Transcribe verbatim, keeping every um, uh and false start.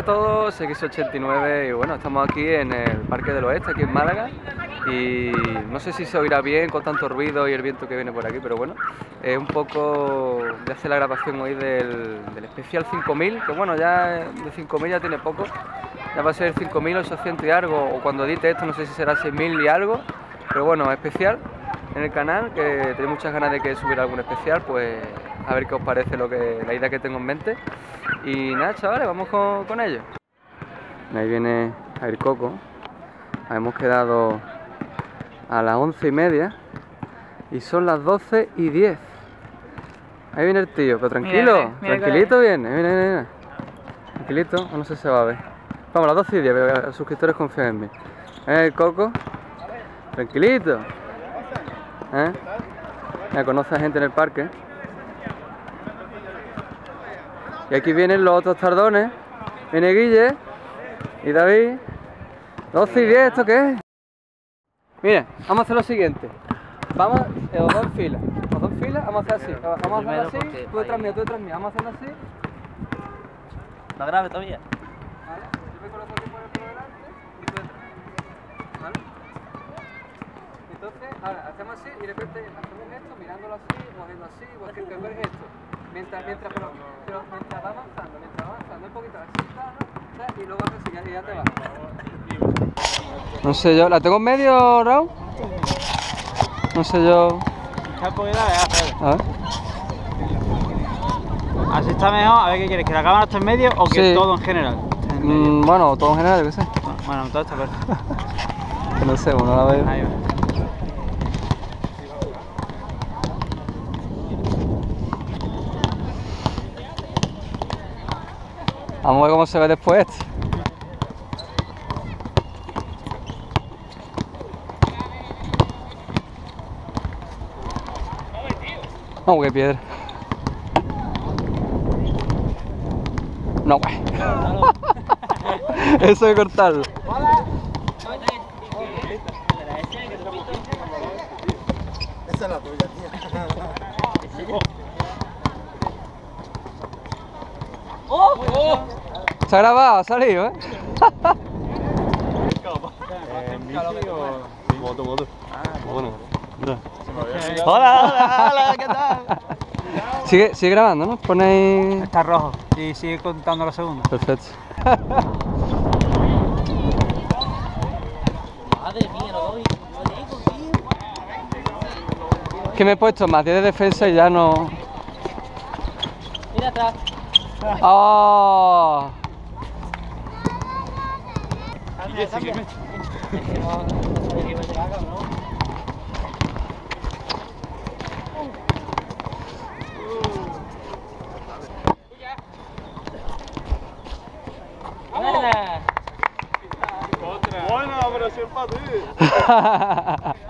a todos, equis ochenta y nueve, y bueno, estamos aquí en el Parque del Oeste, aquí en Málaga, y no sé si se oirá bien con tanto ruido y el viento que viene por aquí, pero bueno, es eh, un poco de hacer la grabación hoy del, del especial cinco mil, que bueno, ya de cinco mil ya tiene poco, ya va a ser cinco mil ochocientos y algo, o cuando edite esto no sé si será seis mil y algo, pero bueno, especial en el canal, que tenéis muchas ganas de que subiera algún especial, pues a ver qué os parece lo que, la idea que tengo en mente. Y nada, chavales, vamos con, con ello. Ahí viene el Coco. Hemos quedado a las once y media y son las doce y diez. Ahí viene el tío, pero tranquilo, mira, mira, tranquilito viene, viene, viene, viene. Tranquilito, no sé si se va a ver. Vamos, a las doce y diez, pero los suscriptores confían en mí. ¿Eh, el Coco? Tranquilito. ¿Eh? Ya conoce a gente en el parque. Y aquí vienen los otros tardones. Viene Guille y David. doce y diez, ¿esto qué es? Mira, vamos a hacer lo siguiente. Vamos, eh, los dos en fila. Los dos en fila, vamos a hacer así. Vamos a hacer así, tú detrás mío, tú detrás mío. Vamos a hacerlo así. ¿Está grave todavía? Vale, yo me coloco aquí por el por delante y tú detrás. ¿Vale? Entonces, ahora, hacemos así y de repente hacemos esto, mirándolo así, moviendo así, o así, que ver esto. Mientras, mientras, pero, pero mientras va avanzando, mientras va avanzando un poquito así, y luego vas a y ya te vas. No sé yo, ¿la tengo en medio, Raúl? No sé yo. A ver. Así está mejor, a ver qué quieres, que la cámara esté en medio o que sí. Todo en general. Mm, bueno, todo en general, qué sé. No, bueno, todo está perfecto. No sé, uno la veo. Ahí va. Vamos a ver cómo se ve después. No, qué piedra. No, güey. Eso de cortarlo. Hola. Esa es la tuya, tío. ¡Oh! ¡Oh! Se ha grabado, ha salido, ¿eh? Hola, hola, hola, ¿qué tal? Sigue, sigue grabando, ¿no? Pone ahí... Está rojo y sigue contando los segundos. Perfecto. Que me he puesto más diez de defensa y ya no... Mira atrás. ¡Oh! Buena, pero sin para ti.